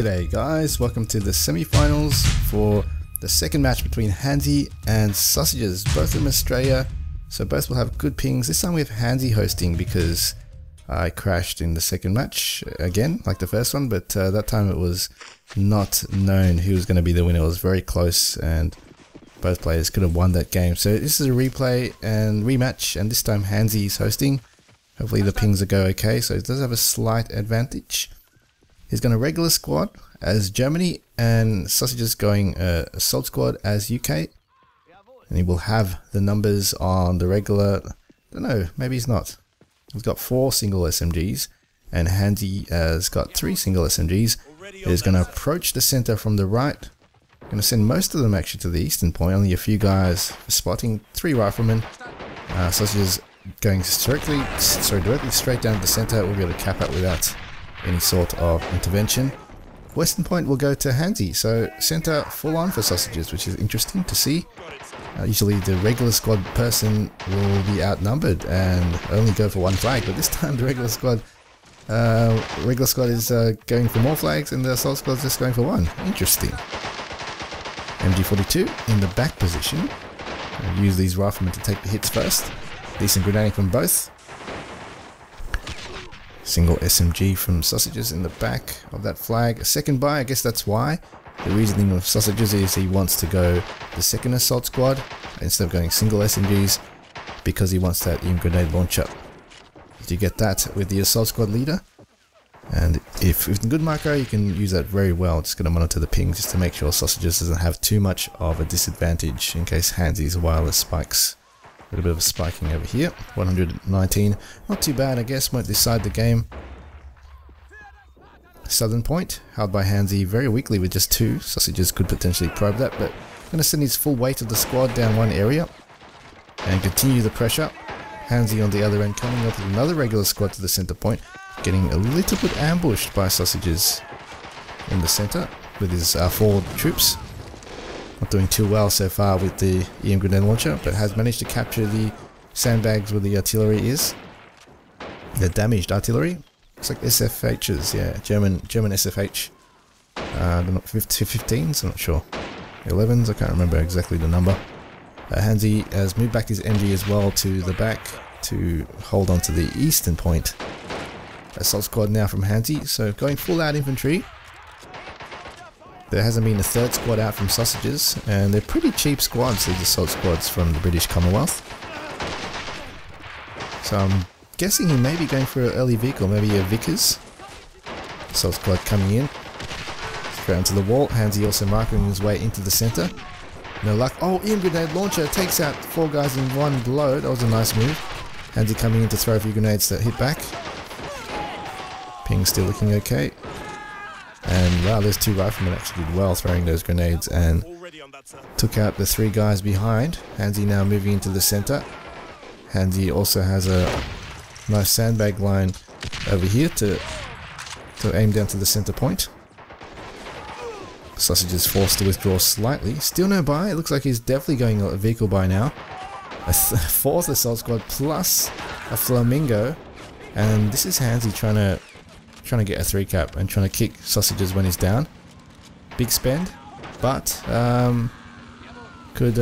G'day guys, welcome to the semi-finals for the second match between Handzy and Sausages, both from Australia, so both will have good pings. This time we have Handzy hosting because I crashed in the second match again, like the first one, but that time it was not known who was going to be the winner. It was very close and both players could have won that game. So this is a replay and rematch, and this time Handzy is hosting. Hopefully the pings will go okay, so it does have a slight advantage. He's going to regular squad as Germany, and Sausages going assault squad as UK. And he will have the numbers on the regular. I don't know, maybe he's not. He's got 4 single SMGs, and Handzy has got 3 single SMGs. He's going to approach the center from the right. Going to send most of them actually to the eastern point, only a few guys spotting, 3 riflemen. Sausages going directly straight down to the center. We'll be able to cap out without any sort of intervention. Western point will go to Handzy, so center full on for Sausages, which is interesting to see. Usually the regular squad person will be outnumbered and only go for one flag, but this time the regular squad is going for more flags and the assault squad is just going for one. Interesting. MG42 in the back position. I'll use these riflemen to take the hits first. Decent grenading from both. Single SMG from Sausages in the back of that flag. A second buy, I guess that's why. The reasoning of Sausages is he wants to go the second assault squad instead of going single SMGs because he wants that EM Grenade Launcher. You get that with the assault squad leader. And if with good micro, you can use that very well. Just going to monitor the ping just to make sure Sausages doesn't have too much of a disadvantage in case Handzy's wireless spikes. A little bit of spiking over here. 119. Not too bad, I guess. Won't decide the game. Southern point held by Handzy very weakly with just 2. Sausages could potentially probe that, but going to send his full weight of the squad down one area and continue the pressure. Handzy on the other end coming up with another regular squad to the center point. Getting a little bit ambushed by Sausages in the center with his 4 troops. Not doing too well so far with the EM Grenade Launcher, but has managed to capture the sandbags where the artillery is. The damaged artillery. Looks like SFHs, yeah, German SFH. 15s, I'm not sure. 11s, I can't remember exactly the number. Handzy has moved back his MG as well to the back to hold on to the eastern point. Assault squad now from Handzy, so going full out infantry. There hasn't been a third squad out from Sausages, and they're pretty cheap squads, these assault squads from the British Commonwealth. So I'm guessing he may be going for an early vehicle, maybe a Vickers. Assault squad coming in, straight onto the wall. Handzy also marking his way into the centre. No luck. Oh, EM Grenade Launcher takes out 4 guys in one blow. That was a nice move. Handzy coming in to throw a few grenades that hit back. Ping still looking okay. And wow, those 2 riflemen actually did well throwing those grenades and took out the 3 guys behind. Handzy now moving into the center. Handzy also has a nice sandbag line over here to aim down to the center point. Sausages forced to withdraw slightly. Still no buy. It looks like he's definitely going a vehicle buy now. A 4th assault squad plus a flamingo. And this is Handzy trying to get a 3-cap and trying to kick Sausages when he's down. Big spend, but could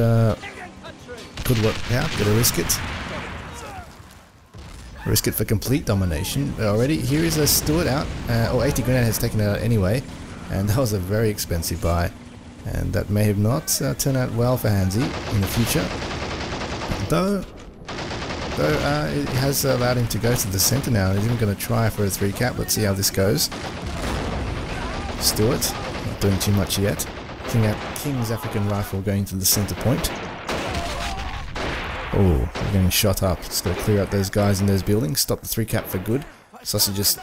work out. Gotta risk it. Risk it for complete domination. Already here is a Stuart out, or 80 grenade has taken it out anyway, and that was a very expensive buy, and that may have not turned out well for Handzy in the future. Though it has allowed him to go to the center now. He's even going to try for a 3-cap. Let's see how this goes. Stuart, not doing too much yet. King's African Rifle going to the center point. Oh, we're getting shot up. Just got to clear up those guys in those buildings. Stop the 3-cap for good. Sausages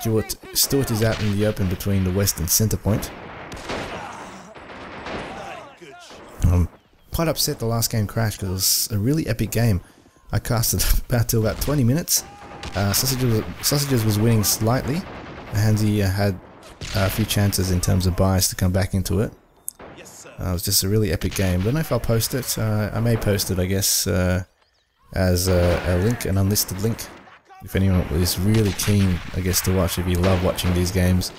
Stuart is out in the open between the west and center point. I'm quite upset the last game crashed because it was a really epic game. I cast it about till about 20 minutes. Sausages was winning slightly. Handzy had a few chances in terms of buys to come back into it. It was just a really epic game. I don't know if I'll post it. I may post it, I guess, as a link, an unlisted link. If anyone is really keen, I guess, to watch, if you love watching these games,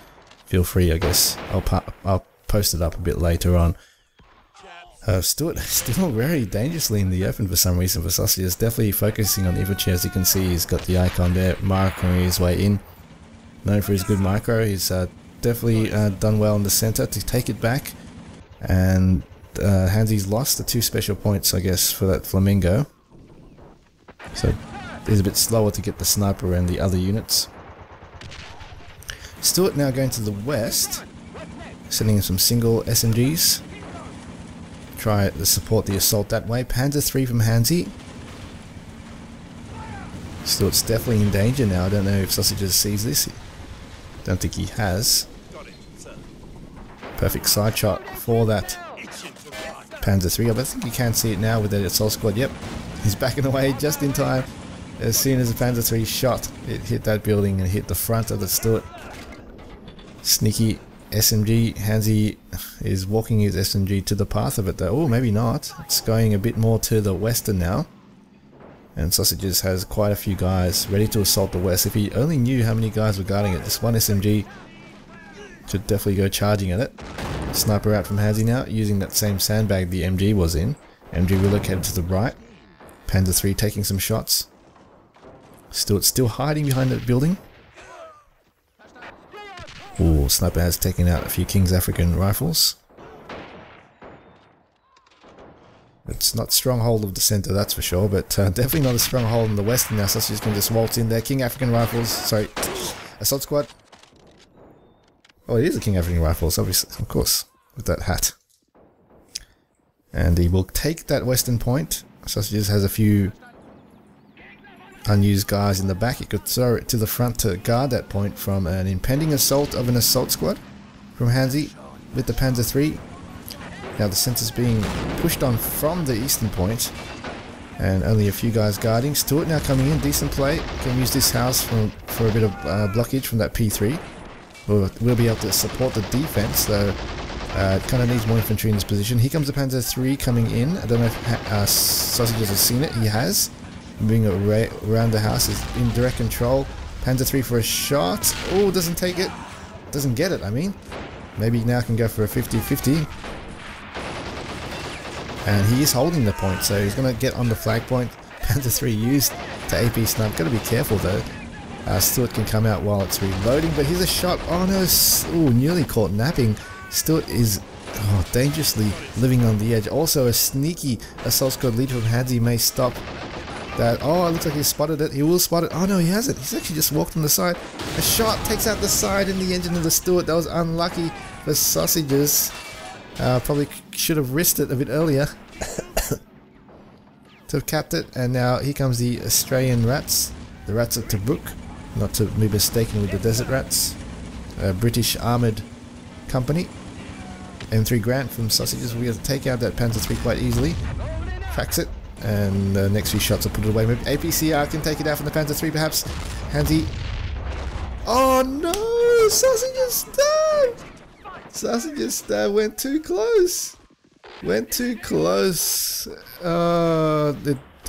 feel free, I guess. I'll post it up a bit later on. Stuart still very dangerously in the open for some reason for Sausages, definitely focusing on infantry. As you can see, he's got the icon there, marking his way in. Known for his good micro, he's definitely done well in the centre to take it back. And Handzy's lost the 2 special points, I guess, for that flamingo. So he's a bit slower to get the sniper and the other units. Stuart now going to the west, sending in some single SMGs. Try to support the assault that way. Panzer III from Handzy. Stuart's definitely in danger now. I don't know if Sausages sees this. Don't think he has. Perfect side shot for that Panzer III. I think you can see it now with the assault squad. Yep, he's backing away just in time. As soon as the Panzer III shot, it hit that building and hit the front of the Stuart. Sneaky SMG. Handzy is walking his SMG to the path of it though. Oh, maybe not. It's going a bit more to the western now. And Sausages has quite a few guys ready to assault the west. If he only knew how many guys were guarding it, this one SMG should definitely go charging at it. Sniper out from Handzy now, using that same sandbag the MG was in. MG relocated to the right. Panzer III taking some shots. Stuart's still hiding behind that building. Ooh, sniper has taken out a few King's African rifles. It's not stronghold of the centre, that's for sure, but definitely not a stronghold in the west. Now Sausages can just waltz in there. King African rifles, sorry, assault squad. Oh, it is a King African rifles, obviously, of course, with that hat. And he will take that western point. Sausages has a few unused guys in the back. He could throw it to the front to guard that point from an impending assault of an assault squad from Handzy with the Panzer III. Now the centre's being pushed on from the eastern point and only a few guys guarding. Stuart now coming in, decent play, can use this house for a bit of blockage from that P3. We'll be able to support the defense, though it kind of needs more infantry in this position. Here comes the Panzer III coming in. I don't know if Sausages has seen it, he has. Moving around the house, is in direct control. Panzer III for a shot. Oh, doesn't take it. Doesn't get it, I mean. Maybe now can go for a 50-50. And he is holding the point, so he's going to get on the flag point. Panzer III used to AP snub. Got to be careful, though. Stuart can come out while it's reloading, but here's a shot. Oh, no. Ooh, nearly caught napping. Stuart is... oh, dangerously living on the edge. Also, a sneaky assault squad leader from Handzy may stop that. Oh, it looks like he spotted it. He will spot it. Oh no, he hasn't. He's actually just walked on the side. A shot takes out the side in the engine of the Stuart. That was unlucky for Sausages. Probably should have risked it a bit earlier to have capped it. And now here comes the Australian Rats, the Rats of Tobruk, not to be mistaken with the Desert Rats, a British armoured company. M3 Grant from Sausages will be able to take out that Panzer III quite easily. Cracks it. And the next few shots are put away. Maybe APCR can take it out from the Panzer III, perhaps. Handzy. Oh no! Sausages went too close. Went too close.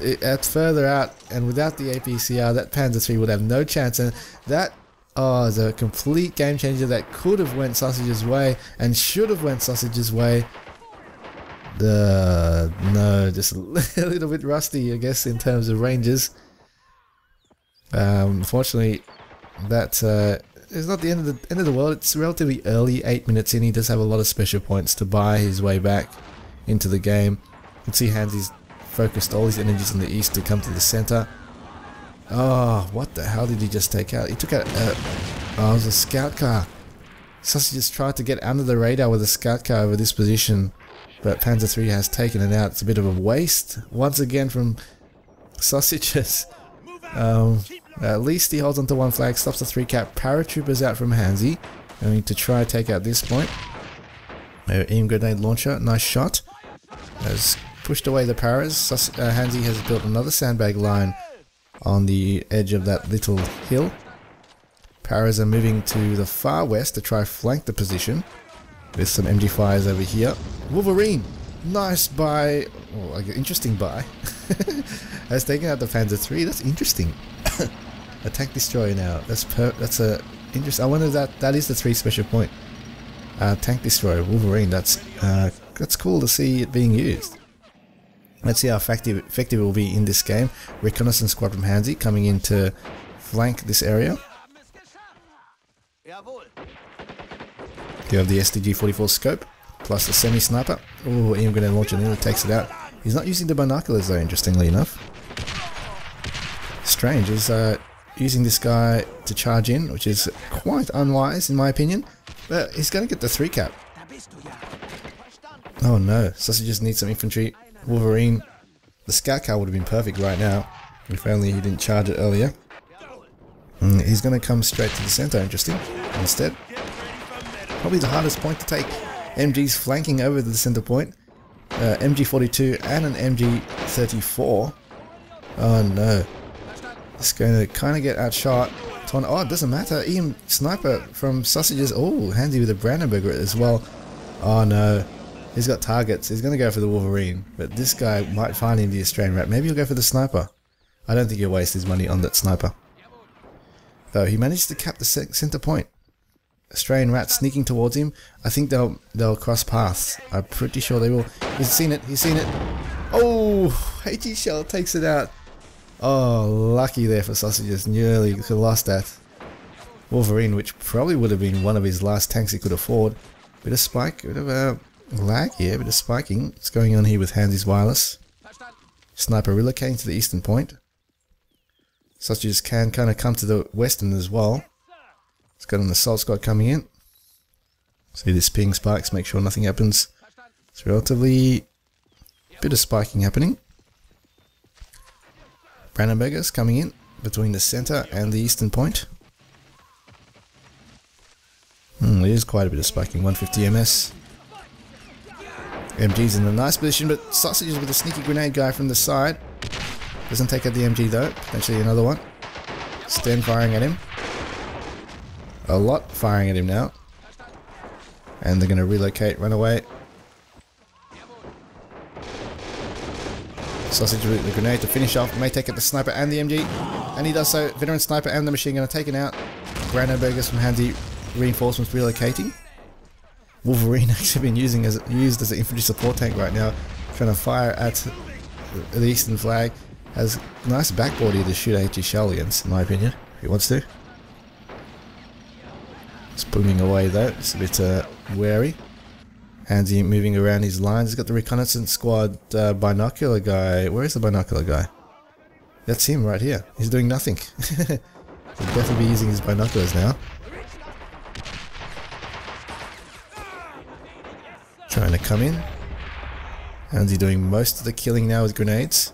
It's further out, and without the APCR, that Panzer III would have no chance. And that is a complete game changer that could have went Sausages' way and should have went Sausages' way. No, just a little bit rusty, I guess, in terms of ranges. Unfortunately, that is not the end of the world. It's relatively early, 8 minutes in. He does have a lot of special points to buy his way back into the game. You can see Handzy's focused all his energies in the east to come to the center. Oh, what the hell did he just take out? He took out it was a scout car. Sausages tried to get under the radar with a scout car over this position, but Panzer III has taken it out. It's a bit of a waste once again from Sausages. At least he holds onto one flag, stops the 3-cap paratroopers out from Handzy, going to try to take out this point. EM Grenade Launcher, nice shot. Has pushed away the paras. Handzy has built another sandbag line on the edge of that little hill. Paras are moving to the far west to try flank the position. With some MG5s over here. Wolverine! Nice buy! Oh, like an interesting buy. Has taken out the Panzer III. That's interesting. Attack destroyer now. That's a Interesting. I wonder if that is the 3 special point. Tank destroyer, Wolverine. That's cool to see it being used. Let's see how effective it will be in this game. Reconnaissance squad from Handzy coming in to flank this area. You have the SDG-44 scope plus the semi-sniper. Oh, EM Grenade Launcher nearly takes it out. He's not using the binoculars though, interestingly enough. Strange, is using this guy to charge in, which is quite unwise in my opinion. But he's going to get the 3-cap. Oh no, Sausages need some infantry. Wolverine, the scout car would have been perfect right now, if only he didn't charge it earlier. He's going to come straight to the centre, interesting, instead. Probably the hardest point to take. MG's flanking over to the centre point. MG42 and an MG34. Oh no. It's going to kind of get outshot. Oh, it doesn't matter. EM sniper from Sausages. Oh, Handzy with a Brandenburger as well. Oh no. He's got targets. He's going to go for the Wolverine. But this guy might find him the Australian Rat. Maybe he'll go for the sniper. I don't think he'll waste his money on that sniper. Though he managed to cap the centre point. Australian Rat sneaking towards him. I think they'll cross paths. I'm pretty sure they will. He's seen it. He's seen it. Oh, HG Shell takes it out. Oh, lucky there for Sausages. Nearly could have lost that. Wolverine, which probably would have been one of his last tanks he could afford. Bit of spike, bit of lag here, bit of spiking. What's going on here with Handzy's wireless? Sniper relocating to the eastern point. Sausages can kind of come to the western as well. It's got an assault squad coming in. See this ping spikes, make sure nothing happens. It's relatively bit of spiking happening. Brandenburgers coming in between the centre and the eastern point. There is quite a bit of spiking, 150 MS. MG's in a nice position, but Sausages with a sneaky grenade guy from the side. Doesn't take out the MG though, potentially another one. Sten firing at him. A lot firing at him now. And they're going to relocate, run away. Sausage with the grenade to finish off. May take out the sniper and the MG. And he does so. Veteran sniper and the machine gun are taken out. Brandenburgers from Handzy. Reinforcements relocating. Wolverine actually been used as an infantry support tank right now. Trying to fire at the eastern flag. Has a nice backboard here to shoot HG Shell against, in my opinion, if he wants to. It's booming away though. It's a bit wary. Handzy moving around his lines. He's got the reconnaissance squad binocular guy. Where is the binocular guy? That's him right here. He's doing nothing. He'll definitely be using his binoculars now. Trying to come in. Handzy doing most of the killing now with grenades.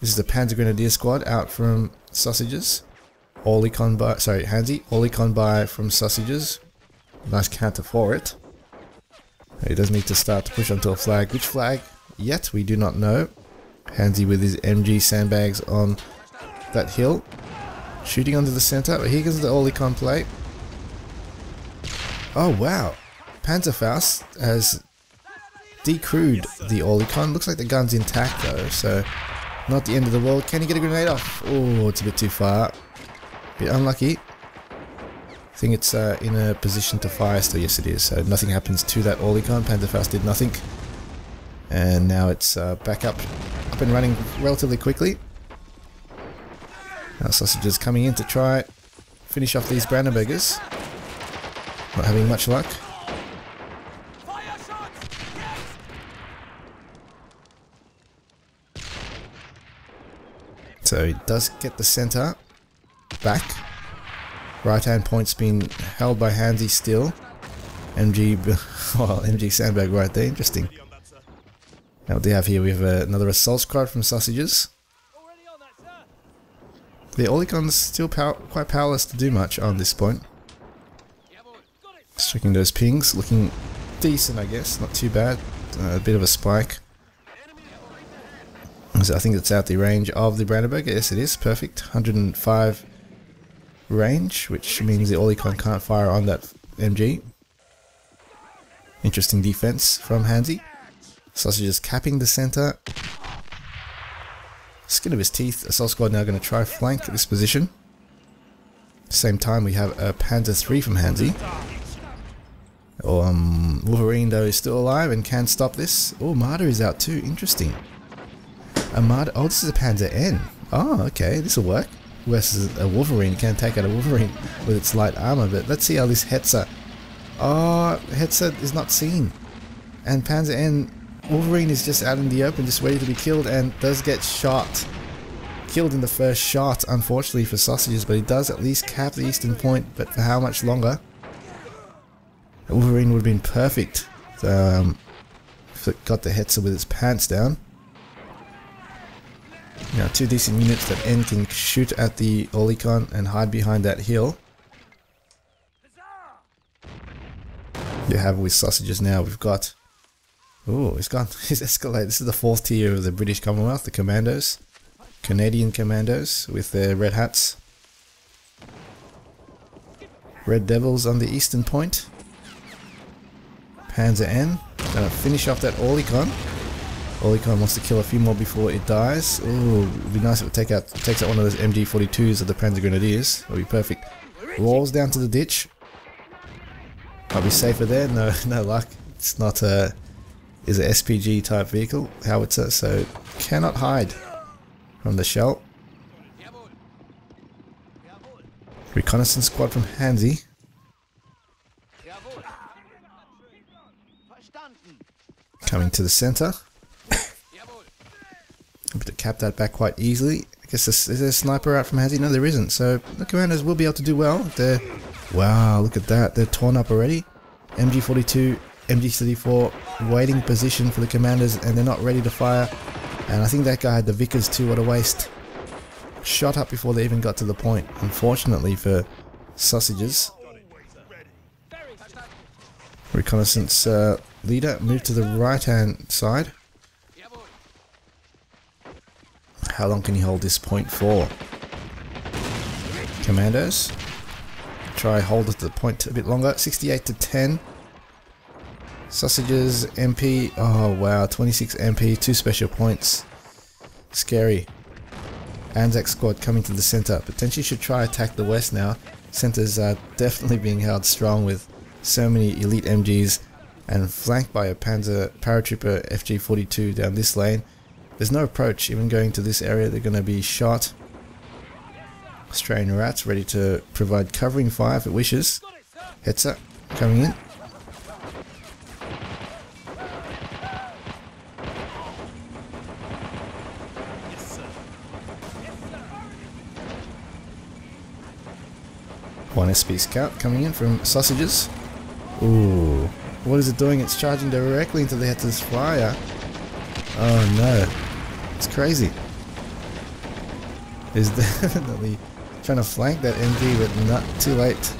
This is the Panzer Grenadier squad out from Sausages. Oerlikon by, sorry, Handzy. Oerlikon by from Sausages. Nice counter for it. He does need to start to push onto a flag. Which flag? Yet we do not know. Handzy with his MG sandbags on that hill. Shooting onto the centre. Here goes the Oerlikon plate. Oh wow. Panzerfaust has decrewed the Oerlikon. Looks like the gun's intact though, so not the end of the world. Can he get a grenade off? Oh, it's a bit too far. Bit unlucky. I think it's in a position to fire still. Yes, it is. So nothing happens to that Oerlikon. Panzerfaust did nothing. And now it's back up and running relatively quickly. Now Sausages coming in to try finish off these Brandenburgers. Not having much luck. So he does get the centre back. Right hand point's been held by Handzy still. MG sandbag right there, interesting. Now what do you have here? We have another assault squad from Sausages. The Oerlikon's still quite powerless to do much on this point. Just checking those pings, looking decent I guess, not too bad. A bit of a spike. So I think it's out the range of the Brandenburger. Yes it is, perfect. 105 range, which means the Oerlikon can't fire on that MG. Interesting defense from Handzy. Sausages capping the center. Skin of his teeth. Assault squad now going to try flank this position. Same time we have a Panzer III from Handzy. Wolverine though is still alive and can stop this. Oh, Marder is out too, interesting. A Marder, oh this is a Panzer N. Oh okay, this will work. Versus a Wolverine, can take out a Wolverine with its light armor, but let's see how this Hetzer. Oh, Hetzer is not seen. And Panzer N, Wolverine is just out in the open, just ready to be killed and does get shot. Killed in the first shot, unfortunately for Sausages, but he does at least cap the eastern point, but for how much longer? Wolverine would have been perfect. If it got the Hetzer with its pants down. Now, two decent units that N can shoot at the Oerlikon and hide behind that hill. You have with Sausages now, we've got... Oh, he's gone. He's escalated. This is the fourth tier of the British Commonwealth, the commandos. Canadian commandos with their red hats. Red Devils on the eastern point. Panzer N. Gonna finish off that Oerlikon. Oerlikon wants to kill a few more before it dies. Ooh, it'd be nice if it takes out one of those MG42s of the Panzer Grenadiers. That'd be perfect. Rolls down to the ditch. Might be safer there. No, no luck. It's not a... Is an SPG type vehicle, howitzer, so cannot hide from the shell. Reconnaissance squad from Handzy. Coming to the center. Able to cap that back quite easily. I guess is there a sniper out from Handzy? No, there isn't. So the commandos will be able to do well. They're, wow, look at that. They're torn up already. MG42, MG34 waiting position for the commanders, and they're not ready to fire. And I think that guy had the Vickers too, what a waste. Shot up before they even got to the point, unfortunately for Sausages. Reconnaissance leader moved to the right hand side. How long can he hold this point for? Commandos try hold it to the point a bit longer. 68 to 10. Sausages, MP, oh wow, 26 MP, 2 special points. Scary. Anzac squad coming to the center. Potentially should try attack the west now. Centers are definitely being held strong with so many elite MGs and flanked by a Panzer paratrooper FG-42 down this lane. There's no approach, even going to this area they're going to be shot. Australian Rats ready to provide covering fire if it wishes. Hetzer coming in. One SP scout coming in from Sausages. Ooh, what is it doing? It's charging directly into the Hetzer's fire. Oh no, it's crazy. It's definitely trying to flank that MG, but not too late.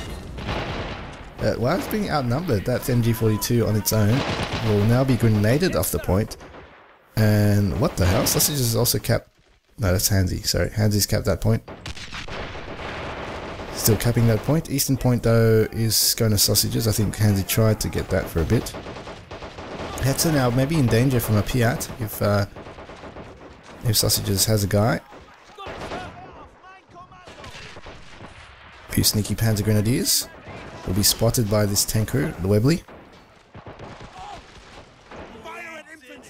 Wow, it's being outnumbered. That's MG42 on its own. Will now be grenaded off the point. And what the hell? Sausages is also capped. No, that's Handzy. Sorry, Handzy's capped that point. Still capping that point. Eastern point though is going to Sausages. I think Handzy tried to get that for a bit. Hetzer now maybe in danger from a Piat if Sausages has a guy. A few sneaky Panzer Grenadiers will be spotted by this tank crew, the Webley.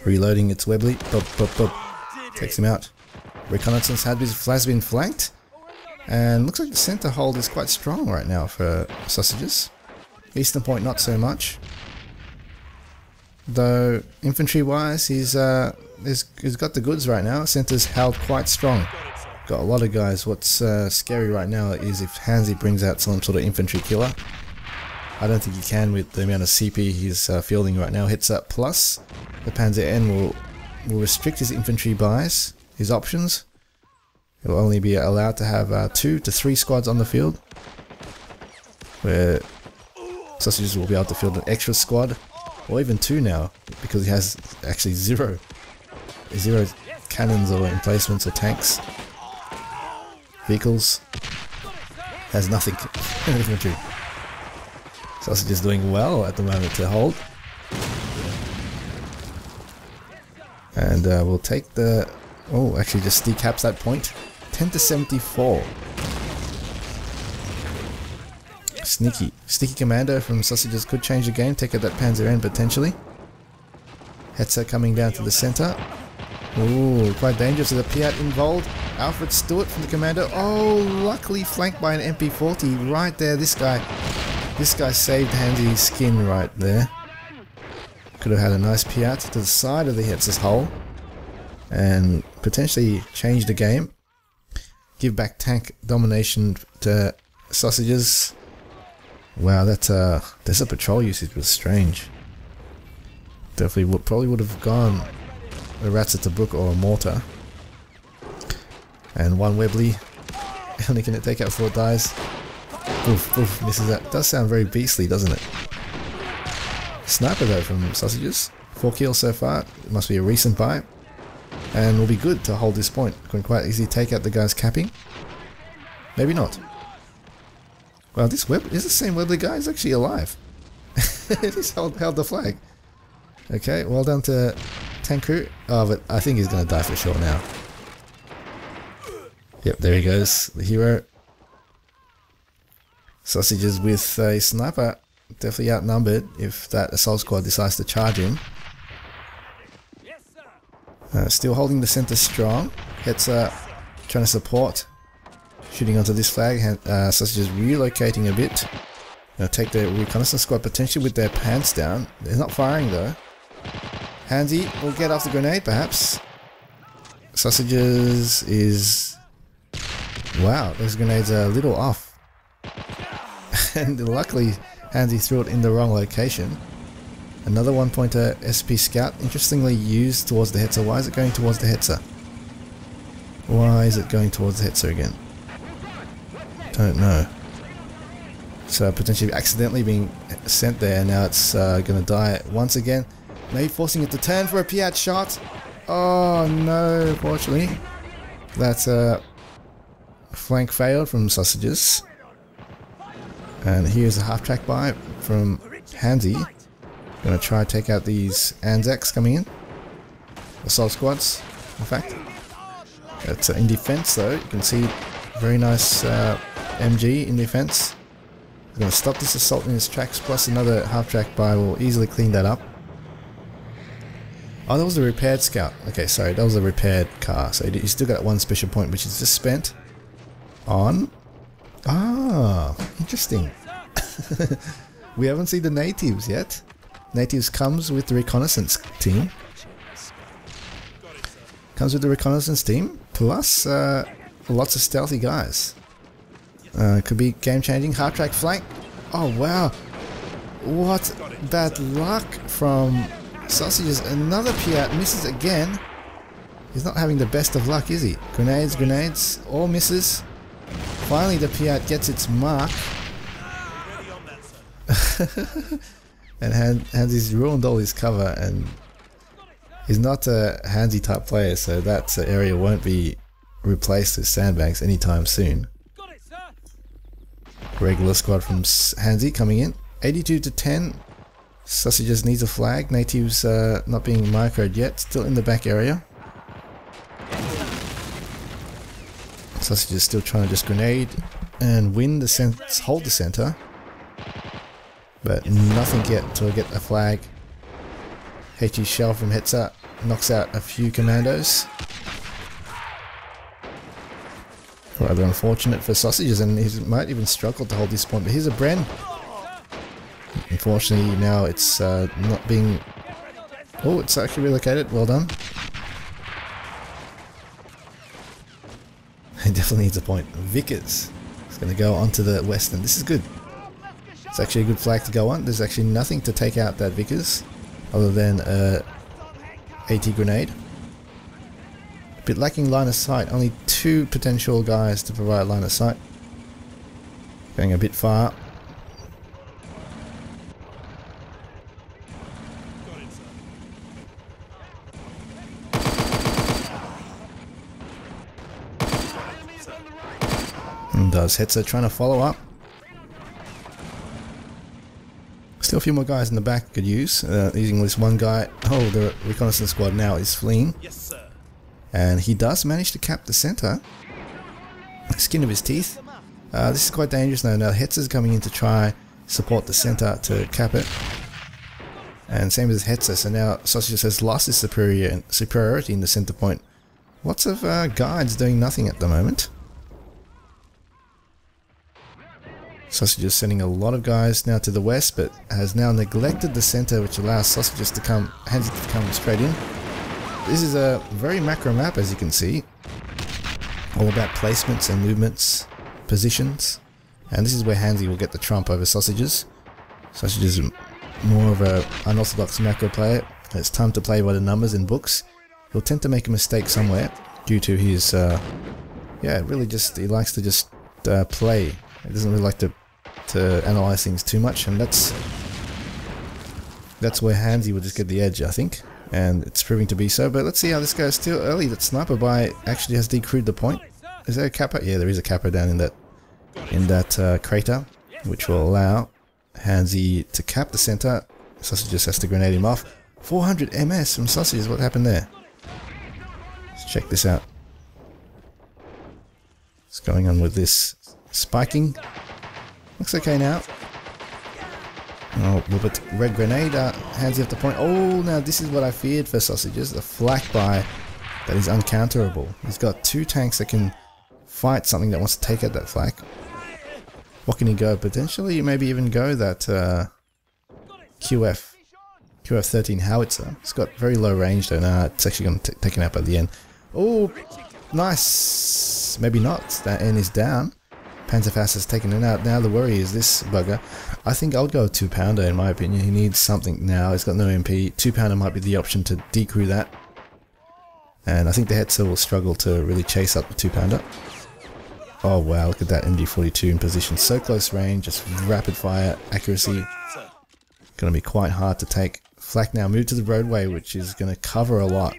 Reloading its Webley. Bop, bop, bop. Takes him out. Reconnaissance has been flanked. And looks like the center hold is quite strong right now for Sausages. Eastern point not so much. Though infantry wise he's got the goods right now. Center's held quite strong. Got a lot of guys. What's scary right now is if Handzy brings out some sort of infantry killer. I don't think he can with the amount of CP he's fielding right now. Hits up plus the Panzer N will restrict his infantry buys, his options. It will only be allowed to have 2 to 3 squads on the field, where Sausages will be able to field an extra squad, or even 2 now, because he has actually zero cannons or emplacements or tanks. Vehicles has nothing. Infantry. Sausages doing well at the moment to hold, and we'll take the. Oh, actually just decaps that point. 10 to 74. Sneaky. Sneaky Commando from Sausages could change the game. Take out that Panzer N potentially. Hetzer coming down to the centre. Ooh, quite dangerous with the Piat involved. Alfred Stuart from the Commando. Oh, luckily flanked by an MP40 right there. This guy saved Handzy's skin right there. Could have had a nice Piat to the side of the Hetzer's hull and potentially changed the game. Give back tank domination to Sausages. Wow, that's desert patrol usage was strange. Definitely would, probably would have gone the Rats of Tobruk or a mortar. And one Webley. Only can it take out 4 dies. Oof, oof, misses that. Does sound very beastly, doesn't it? Sniper though from Sausages. 4 kills so far. It must be a recent buy. And will be good to hold this point. Can quite easily take out the guys capping. Maybe not. Well, this Web is the same Webley guy. He's actually alive. He just held the flag. Okay, well done to Tanku. Oh, but I think he's going to die for sure now. Yep, there he goes. The hero. Sausages with a sniper. Definitely outnumbered if that assault squad decides to charge him. Still holding the centre strong. Hetzer trying to support. Shooting onto this flag. Sausages relocating a bit. Now take the reconnaissance squad potentially with their pants down. They're not firing though. Handzy will get off the grenade perhaps. Sausages is... Wow, those grenades are a little off. And luckily Handzy threw it in the wrong location. Another 1-pointer SP Scout, interestingly used towards the Hetzer. Why is it going towards the Hetzer? Why is it going towards the Hetzer again? Don't know. So potentially accidentally being sent there. Now it's going to die once again. Maybe forcing it to turn for a Piat shot. Oh no, fortunately. That's a flank fail from Sausages. And here's a half-track buy from Handzy. Going to try and take out these Anzacs coming in. Assault squads, in fact. That's in defense though. You can see very nice MG in defense. We're going to stop this assault in its tracks, plus another half-track buy will easily clean that up. Oh, that was a repaired scout. Okay, sorry, that was a repaired car. So you still got 1 special point, which is just spent on... Ah, interesting. We haven't seen the natives yet. Natives comes with the reconnaissance team. Plus lots of stealthy guys. Could be game-changing. Half-track flank. Oh, wow. What bad luck from Sausages. Another Piat misses again. He's not having the best of luck, is he? Grenades, grenades. All misses. Finally, the Piat gets its mark. And Handzy's ruined all his cover, and he's not a Handzy type player, so that area won't be replaced with sandbags anytime soon. Regular squad from Handzy coming in. 82 to 10. Sausages needs a flag. Natives not being microed yet. Still in the back area. Sausages still trying to just grenade and win the center, hold the center. But nothing yet until I get a flag. HE shell from Hetzer knocks out a few commandos. Rather unfortunate for Sausages, and he might even struggle to hold this point, but here's a Bren. Unfortunately now it's not being... Oh, it's actually relocated, well done. He definitely needs a point. Vickers is going to go onto the western, this is good. It's actually a good flag to go on. There's actually nothing to take out that Vickers other than a AT grenade. A bit lacking line of sight, only 2 potential guys to provide line of sight. Going a bit far. And does Hetzer trying to follow up? Still a few more guys in the back could use, using this one guy. Oh, the reconnaissance squad now is fleeing. Yes, sir. And he does manage to cap the center. Skin of his teeth. This is quite dangerous though. Now Hetzer's coming in to try support the center to cap it. And same as Hetzer, so now Sausages has lost his superiority in the center point. Lots of guides doing nothing at the moment. Sausages sending a lot of guys now to the west, but has now neglected the center, which allows Sausages to come, Handzy to come straight in. This is a very macro map, as you can see. All about placements and movements, positions. And this is where Handzy will get the trump over Sausages. Sausages are more of an unorthodox macro player. It's time to play by the numbers in books. He'll tend to make a mistake somewhere due to his, yeah, really just, he likes to just play. He doesn't really like to analyse things too much, and that's where Handzy will just get the edge, I think. And it's proving to be so, but let's see how this goes. Still early, that sniper buy actually has decrewed the point. Is there a Kappa? Yeah, there is a Kappa down in that crater, which will allow Handzy to cap the center. Sausage just has to grenade him off. 400 MS from Sausages. What happened there? Let's check this out. What's going on with this spiking? Looks okay now. Oh, but red grenade. Handzy at the point. Oh, now this is what I feared for Sausages. The flak by that is uncounterable. He's got two tanks that can fight something that wants to take out that flak. What can he go? Potentially, maybe even go that QF-13 howitzer. It's got very low range though. Nah, it's actually going to take it out by the end. Oh, nice. Maybe not. That end is down. Panzerfaust has taken it out. Now the worry is this bugger. I think I'll go 2-pounder in my opinion. He needs something now. He's got no MP. 2-pounder might be the option to decrew that. And I think the Hetzer will struggle to really chase up the 2-pounder. Oh wow, look at that MG42 in position. So close range, just rapid fire accuracy. Going to be quite hard to take. Flak now moved to the roadway, which is going to cover a lot.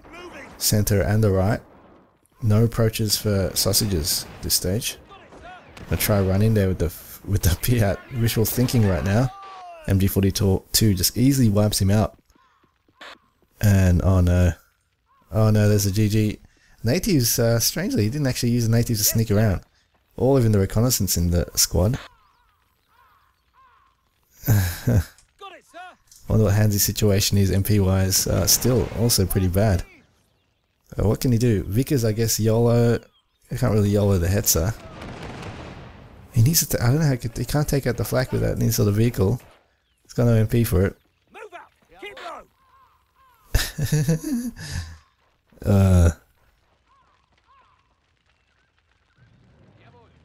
Center and the right. No approaches for Sausages this stage. I try run in there with the Piat visual thinking right now. MG42 just easily wipes him out. And oh no. Oh no, there's a GG. Natives, strangely, he didn't actually use the natives to sneak around. All even the reconnaissance in the squad. I wonder what Handzy's situation is MP-wise. Still, also pretty bad. What can he do? Vickers, I guess, YOLO. I can't really YOLO the Hetzer. He needs to. I don't know how he can't take out the flak with that. Needs sort of vehicle. It's got no MP for it. Move out. Keep low.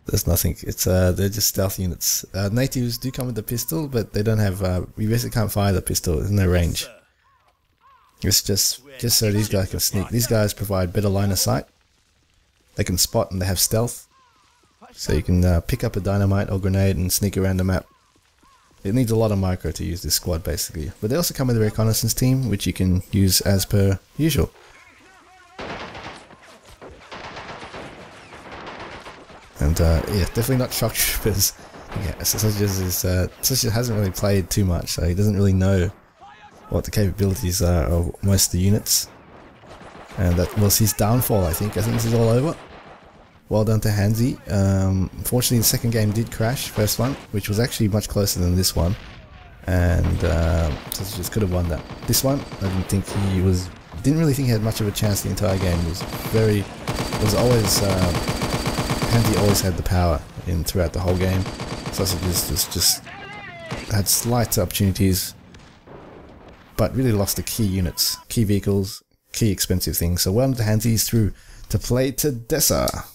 There's nothing. It's they're just stealth units. Natives do come with the pistol, but they don't have. We basically can't fire the pistol. There's no range. It's just so these guys can sneak. These guys provide better line of sight. They can spot and they have stealth. So you can pick up a dynamite or grenade and sneak around the map. It needs a lot of micro to use this squad basically. But they also come with a reconnaissance team, which you can use as per usual. And yeah, definitely not shock troopers. Yeah, Sausages hasn't really played too much, so he doesn't really know what the capabilities are of most of the units. And that was his downfall, I think. I think this is all over. Well done to Handzy. Fortunately, the second game did crash, first one, which was actually much closer than this one. And Sausages could have won that. This one, I didn't think he was. Didn't really think he had much of a chance the entire game. It was very. It was always. Handzy always had the power in throughout the whole game. Sausages just had slight opportunities, but really lost the key units, key vehicles, key expensive things. So well done to Handzy. He's through to play to Dessa.